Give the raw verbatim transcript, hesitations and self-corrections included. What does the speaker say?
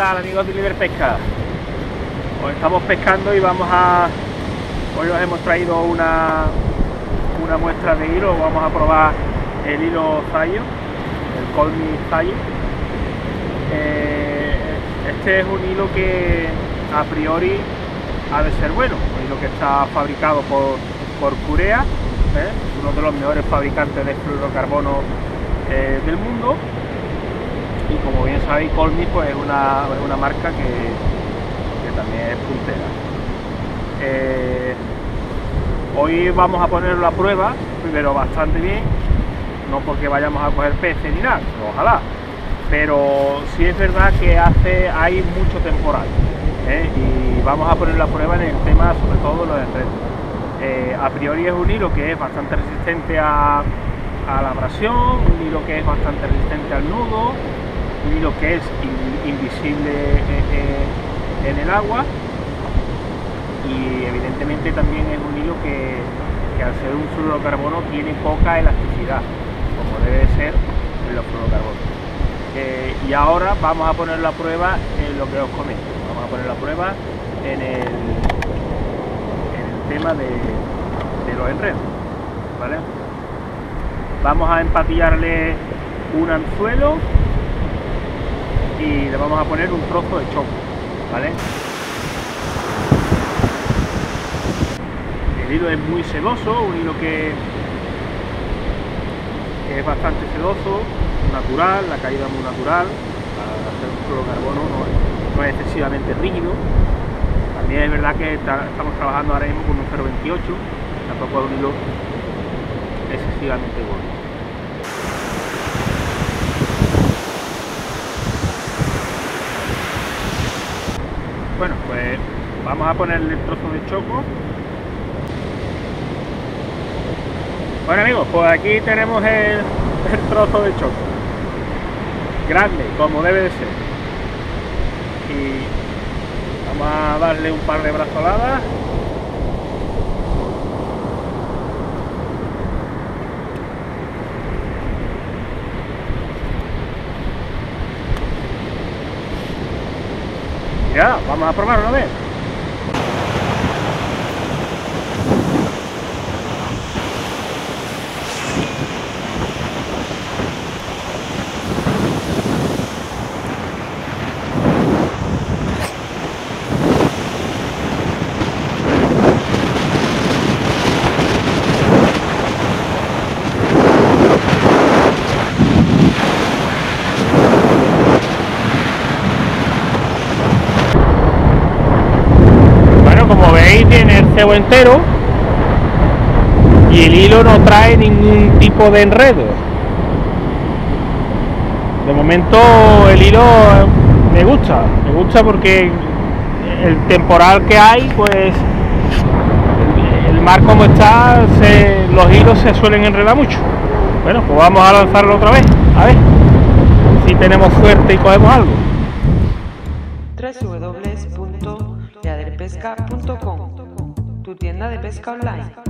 tal amigos de LeaderPesca? Hoy estamos pescando y vamos a... Hoy os hemos traído una, una muestra de hilo. Vamos a probar el hilo Zayo, el Colmic Zayo. Eh, este es un hilo que a priori ha de ser bueno, un hilo que está fabricado por, por Kureha, ¿eh? uno de los mejores fabricantes de fluorocarbono eh, del mundo. Y como bien sabéis, Colmic pues, es, una, es una marca que, que también es puntera. Eh, hoy vamos a ponerlo a prueba, primero bastante bien, no porque vayamos a coger peces ni nada, ojalá, pero sí es verdad que hace, hay mucho temporal, ¿eh? y vamos a ponerlo a prueba en el tema sobre todo de los efectos. Eh, a priori es un hilo que es bastante resistente a, a la abrasión, un hilo que es bastante resistente al nudo, un hilo que es in, invisible en, en el agua, y evidentemente también es un hilo que, que al ser un fluorocarbono tiene poca elasticidad, como debe ser en los fluorocarbonos. Eh, y ahora vamos a poner la prueba en lo que os comento, vamos a poner la prueba en el, en el tema de, de los enredos, ¿vale? Vamos a empatillarle un anzuelo y le vamos a poner un trozo de choco, ¿vale? El hilo es muy sedoso, un hilo que, que es bastante sedoso, natural, la caída es muy natural, al hacer un fluorocarbono no es, no es excesivamente rígido. También es verdad que está, estamos trabajando ahora mismo con un cero veintiocho, tampoco es un hilo excesivamente gordo. Bueno, pues vamos a ponerle el trozo de choco. Bueno amigos, pues aquí tenemos el, el trozo de choco, grande, como debe de ser. Y vamos a darle un par de brazoladas. Ya, vamos a probar una vez. Tiene el cebo entero y el hilo no trae ningún tipo de enredo. De momento el hilo me gusta, me gusta porque el temporal que hay, pues el mar como está, se, los hilos se suelen enredar mucho. Bueno, pues vamos a lanzarlo otra vez, a ver si tenemos suerte y cogemos algo. tres w punto leaderpesca punto com, tu tienda de pesca online.